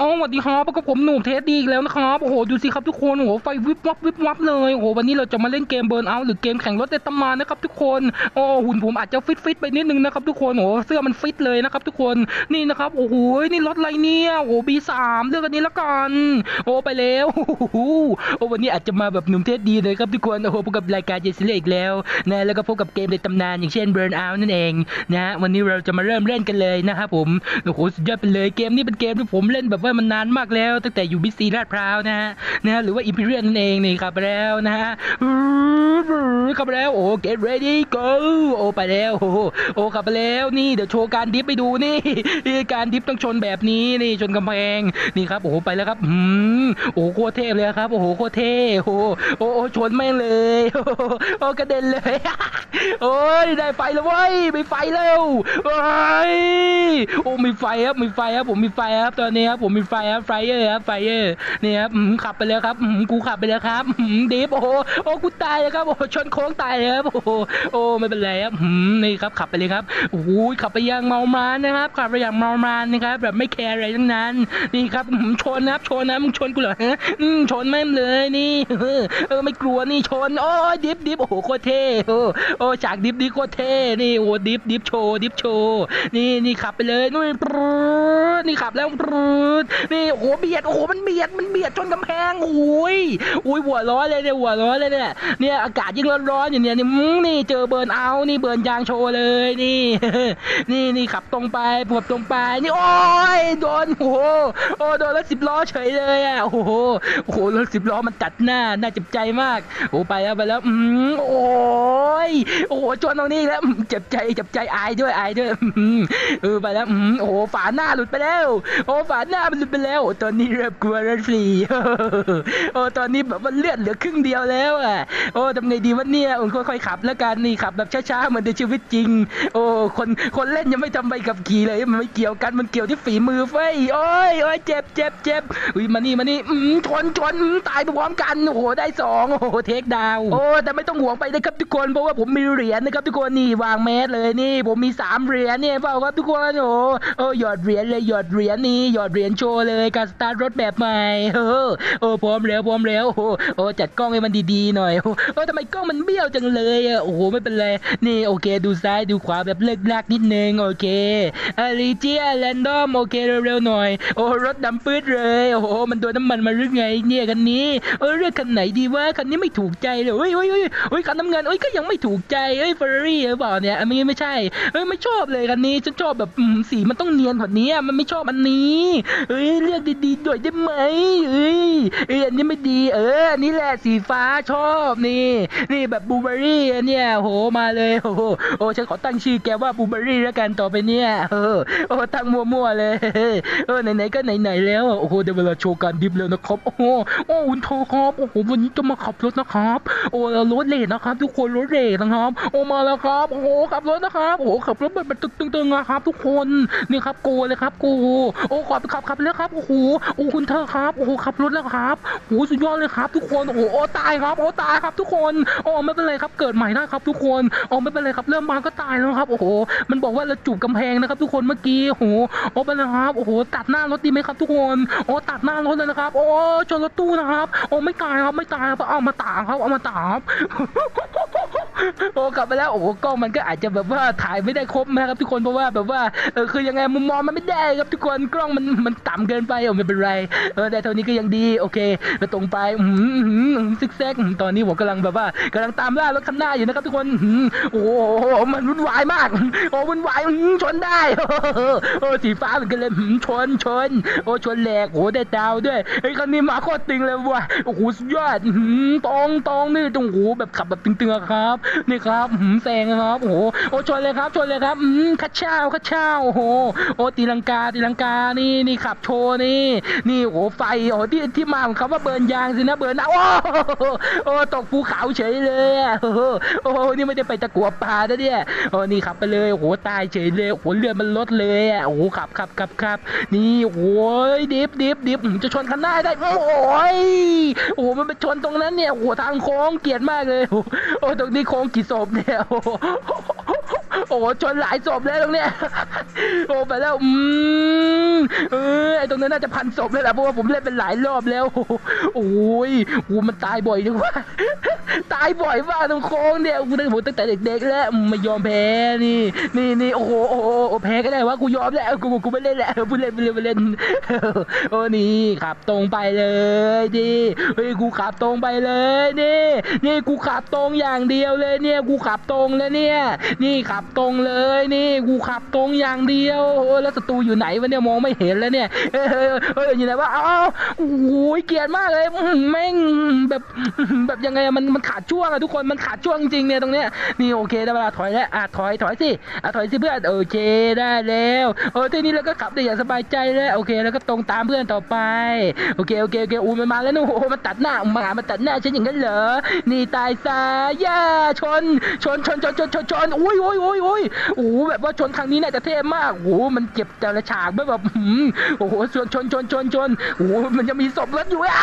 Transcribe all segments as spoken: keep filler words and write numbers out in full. อ๋อสวัสดีครับพบกับผมหนุ่มเทสดีอีกแล้วนะครับโอ้โหดูสิครับทุกคนโอ้โหไฟวิบวับวิบวับเลยโอ้โหวันนี้เราจะมาเล่นเกม Burnout หรือเกมแข่งรถในตำนานนะครับทุกคนโอ้หุ่นผมอาจจะฟิตฟิตไปนิดนึงนะครับทุกคนโอ้เสื้อมันฟิตเลยนะครับทุกคนนี่นะครับโอ้โหนี่รถอะไรเนี่ยโอ้ บี สาม เรื่องอันนี้ละกันโอ้ไปแล้วโอ้วันนี้อาจจะมาแบบหนุ่มเทสดีเลยครับทุกคนโอ้โหพบกับรายการเจสซี่อีกแล้วนะแล้วก็พบกับเกมในตำนานอย่างเช่น Burnout นั่นเองนะวันนี้เราจะมาเริ่มเล่นกันเลยนะครับผมโอ้โหสุดยอดไปเลยเกมนี้เป็นเกมที่ผมเล่นแบบมันนานมากแล้วตั้งแต่อยู่บิ๊กซีลาดพร้าวนะฮะนะหรือว่าอิมพีเรียลนั่นเองนี่ครับแล้วนะฮะครับแล้วโอ้ get ready go โอ้ไปแล้วโอ้โอ้ครับไปแล้วนี่เดี๋ยวโชว์การดิฟไปดูนี่การดิฟต้องชนแบบนี้นี่ชนกำแพงนี่ครับโอ้ไปแล้วครับอืมโอ้โคตรเทพเลยครับโอ้โหโคตรเทพโอ้โอ้ชนแม่งเลยโอ้กระเด็นเลยโอ้ยได้ไฟแล้วเว้ยมีไฟแล้วโอ้ยโอ้มีไฟครับมีไฟครับผมมีไฟครับตอนนี้ครับผมมีไฟครับไฟเยอะครับไฟเยอะนี่ครับขับไปแล้วครับกูขับไปแล้วครับดิฟโอ้โอ้กูตายแล้วครับโอ้ชนโค้งตายเลยครับโอ้โหโอ้ไม่เป็นไรครับนี่ครับขับไปเลยครับโอ้ยขับไปอย่างเมามานนะครับขับไปอย่างเมามานนะครับแบบไม่แคร์อะไรทั้งนั้นนี่ครับชนนะครับชนนะมึงชนกูเหรอฮะชนแม่งเลยนี่เออไม่กลัวนี่ชนโอ้ยดิฟดิฟโอ้โหโคตรเท่โอ้โอ้ฉากดิฟดิฟโคตรเท่นี่โอ้ดิฟดิฟโชว์ดิฟโชว์นี่นี่ขับไปเลยนู่นนี่ขับแล้วนี่โอ้โหเบียดโอ้โหมันเบียดมันเบียดชนกำแพงโอ้ยโอ้ยหัวร้อนเลยเนี่ยหัวร้อนเลยเนี่ยเนี่ยอากาศยิ่งร้อนๆอย่างเนี้ยนี่นี่เจอเบิร์นเอานี่เบิร์นยางโชว์เลยนี่นี่นี่ขับตรงไปปวดตรงไปนี่โอ้ยโดนโอ้โหโอ้โดนรถสิบล้อเฉยเลยอ่ะโอ้โหโอ้โหรถสิบล้อมันตัดหน้าน่าเจ็บใจมากโอ้ไปแล้วไปแล้วอืมโอ้ยโอ้โหชนตรงนี้แล้วเจ็บใจเจ็บใจอายด้วยอายด้วยเออไปแล้วอืมโอ้โหฝาหน้าหลุดไปแล้วโอ้ฝาหน้ามันหลุดไปแล้วตอนนี้เริ่มกลัวรถฟรีโอ้ตอนนี้แบบว่าเลือดเหลือครึ่งเดียวแล้วอ่ะโอ้ทำไงดีวันนี้ผมค่อยๆขับแล้วกันนี่ขับแบบช้าๆเหมือนในชีวิตจริงโอ้คนคนเล่นยังไม่ทำใบขับขี่เลยมันไม่เกี่ยวกันมันเกี่ยวที่ฝีมือเฟ้ยโอ้ยโอ้ยเจ็บเจ็บเจ็บอุ้ยมานี่มานี่ชนชนตายไปพร้อมกันโอ้โหได้สองโอ้โหเทคดาวโอ้แต่ไม่ต้องห่วงไปนะครับทุกคนเพราะว่าผมมีเหรียญนะครับทุกคนนี่วางแมสเลยนี่ผมมีสามเหรียญเนี่ยเปล่าครับทุกคนโอ้โอ้หยอดเหรียญเลยหยอดเหรียญนี่หยอดเหรียญโชว์เลยการสตาร์ทรถแบบใหม่โอ้โอ้พร้อมแล้วพร้อมแล้วโอ้โอ้จัดกล้องให้มันดีๆหน่อยโอ้ทำไมกล้องมันเบี้ยวจังเลยอ่ะโอ้โหไม่เป็นไรนี่โอเคดูซ้ายดูขวาแบบเลิกลากนิดนึงโอเคอาริเจียแรนดอมโอเคเร็วๆหน่อยโอ้รถดำปื๊ดเลยโอ้โหมันโดนน้ำมันมาหรือไงเนี่ยคันนี้เออเลือกคันไหนดีวะคันนี้ไม่ถูกใจเลยเฮ้ยเฮ้ยเฮ้ยเฮ้ยคันน้ำเงินเฮ้ยก็ยังไม่ถูกใจเฮ้ยเฟอร์รี่หรือเปล่าเนี่ยไม่ไม่ใช่เฮ้ยไม่ชอบเลยคันนี้ฉันชอบแบบสีมันต้องเนียนกว่านี้มันไม่ชอบอันนี้เฮ้ยเลือกดีๆหน่อยได้ไหมเฮ้ยเอ้ยอันนี้ไม่ดีเอออันนี้แหละสีฟ้าชอบนี่นี่แบบบูเบอรี่เนี่ยโหมาเลยโอ้โหโอ้ฉันขอตั้งชื่อแกว่าบูเบอรี่แล้วกันต่อไปเนี่ยโอ้โอ้ตั้งมั่วๆเลยเออไหนๆก็ไหนๆแล้วโอ้โหเดี๋ยวเวลาโชว์การดิฟแล้วนะครับโอ้โหโอ้อุ่นโทครับโอ้โหวันนี้จะมาขับรถนะครับโอ้รถเร่นะครับทุกคนรถเร่นะครับโอ้มาแล้วครับโอ้โหขับรถนะครับโอ้โหขับรถแบบตึงๆนะครับทุกคนนี่ครับโกเลยครับโกโอ้ขับขับขับแล้วครับโอ้โหโอ้คุณเธอครับโอ้โหขับรถแล้วครับโอ้สุดยอดเลยครับทุกคนโอ้โหตายครับโอ้ตายครับทุกคนโอ้ไม่เป็นไรครับเกิดใหม่ได้ครับทุกคนโอ้ไม่เป็นไรครับเริ่มมาก็ตายแล้วครับโอ้โหมันบอกว่าเราจูบกำแพงนะครับทุกคนเมื่อกี้โอ้โหโอ้เป็นนะครับโอ้โหตัดหน้ารถดีไหมครับทุกคนโอ้ตัดหน้ารถเลยนะครับโอ้ชนรถตู้นะครับโอ้ไม่ตายครับไม่ตายครับเอามาตากครับเอามาตากโอ้กลับไปแล้วโอ้กล้องมันก็อาจจะแบบว่าถ่ายไม่ได้ครบนะครับทุกคนเพราะว่าแบบว่าเออคือยังไงมุมมองมันไม่ได้ครับทุกคนกล้องมันมันต่ำเกินไปโอ้ไม่เป็นไรเออแต่เท่านี้ก็ยังดีโอเคแล้วตรงไปหืมซิกแซกตอนนี้ผมกำลังแบบว่ากำลังตามล่ารถข้างหน้าอยู่นะครับทุกคนโอ้มันวุ่นวายมากโอ้วุ่นวายชนได้โอ้สีฟ้าเหมือนกันเลยชนชนโอ้ชนแหลกโอ้ได้ดาวด้วยไอ้คันนี้มาโคตรตึงเลยว่ะโอ้โหสุดยอดตองตองนี่ตรงหูแบบขับแบบตึงๆครับนี่ครับแซงครับโอ้โหโอ้ชนเลยครับชนเลยครับขัดเช้าขัดเช้าโอ้โหโอ้ตีลังกาตีลังกานี่นี่ขับโชว์นี่นี่โอ้ไฟโอ้ที่ที่มาของเขาว่าเบิร์นยางสินะเบิร์นเอาโอ้ตกภูเขาเฉยเลยโอ้โหนี่ไม่ได้ไปตะกัวปลานะเนี่ยโอ้นี่ขับไปเลยโอ้ตายเฉยเลยโอ้เลือดมันลดเลยอ่ะโอ้ขับขับขับขับนี่โอ้ยดิฟดิฟดิฟจะชนคันหน้าได้โอ้ยโอ้มันไปชนตรงนั้นเนี่ยโอ้ทางโค้งเกลียดมากเลยโอ้ตรงนี้โค้งกี่ศพเนี่ยโอ้ โอ้ชนหลายศพแล้วตรงเนี้ยโอ้ไปแล้วอืมเออไอตรงนั้นน่าจะพันศพแล้วแหละเพราะว่าผมเล่นเป็นหลายรอบแล้วโอ้ยอูมันตายบ่อยจังวะตายบ่อยมากตรงโค้งเนี่ยกูตั้งผมตั้งแต่เด็กๆแล้วไม่ยอมแพ้นี่นี่นี่โอ้โหโอ้โหแพ้ก็ได้วะกูยอมแล้วกูกูไม่เล่นแล้วกูเล่นไม่เล่นไม่เล่นโอ้นี่ขับตรงไปเลยดิเฮ้ยกูขับตรงไปเลยนี่นี่กูขับตรงอย่างเดียวเลยเนี่ยกูขับตรงแล้วเนี่ยนี่ขับตรงเลยนี่กูขับตรงอย่างเดียวโอ้แล้วศัตรูอยู่ไหนวะเนี่ยมองไม่เห็นแล้วเนี่ยเฮ้ยเฮ้ยอยู่ไหนวะเอ้าโอ้ยเกลียดมากเลยแม่งแบบแบบยังไงมันมันขาดช่วงอะทุกคนมันขาดช่วงจริงเนี่ยตรงเนี้ยนี่โอเคได้เวลาถอยแล้วอ่ะถอยถอยสิอ่ะถอยสิเพื่อนโอเคได้แล้วเออทีนี้เราก็ขับได้อย่างสบายใจแล้วโอเคแล้วก็ตรงตามเพื่อนต่อไปโอเคโอเคโอเคอูมันมาแล้วนู่นโอ้มันตัดหน้ามามันตัดหน้าฉันอย่างนั้นเหรอนี่ตายซะย่าชนชนชนชนชนชนชนอุ้ยอุ้ยอุ้ยอุ้ยโอ้แบบว่าชนครั้งนี้น่าจะเท่มากโอ้มันเจ็บแต่ละฉากแบบโอ้โหชนชนชนชนชนโอ้มันจะมีศพรถอยู่อ่ะ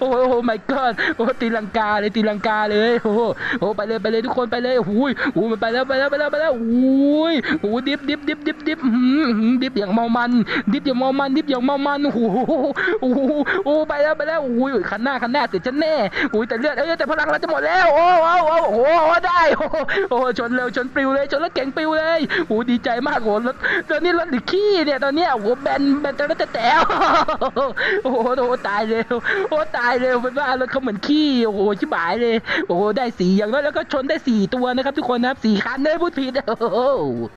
โอ้โหโอ้ my god โอ้ตีลังกาเลยตีลังกาเลยโอ้โหไปเลยไปเลยทุกคนไปเลยโอ้ยโอ้มันไปแล้วไปแล้วไปแล้วไปแล้วโอ้ยโอ้ดิบดิบดิบดิบดิบดิบอย่างเมามันดิบอย่างเมามันดิบอย่างเมามันโอ้โหโอ้โหไปแล้วไปแล้วโอ้ยขันหน้าขันหน้าเสร็จฉันแน่โอ้ยแต่เลือดเอ้ยแต่พลังเราจะหมดแล้วโอ้โหโอ้โหได้โอ้ชนเร็วชนปลิวเลยชนรถเก๋งปลิวเลยโอ้ดีใจมากโอ้รถตอนนี้รถดิขี้เนี่ยตอนนี้โอ้แบนแบนแต่รถจะแตกโอ้โหตายเลยโอ้ตายเลยเป็นว่ารถเขาเหมือนขี้โอ้โหชิบหายเลยโอ้ได้สี่อย่างน้อยแล้วก็ชนได้สี่ตัวนะครับทุกคนนะครับสี่คันได้พูดผิด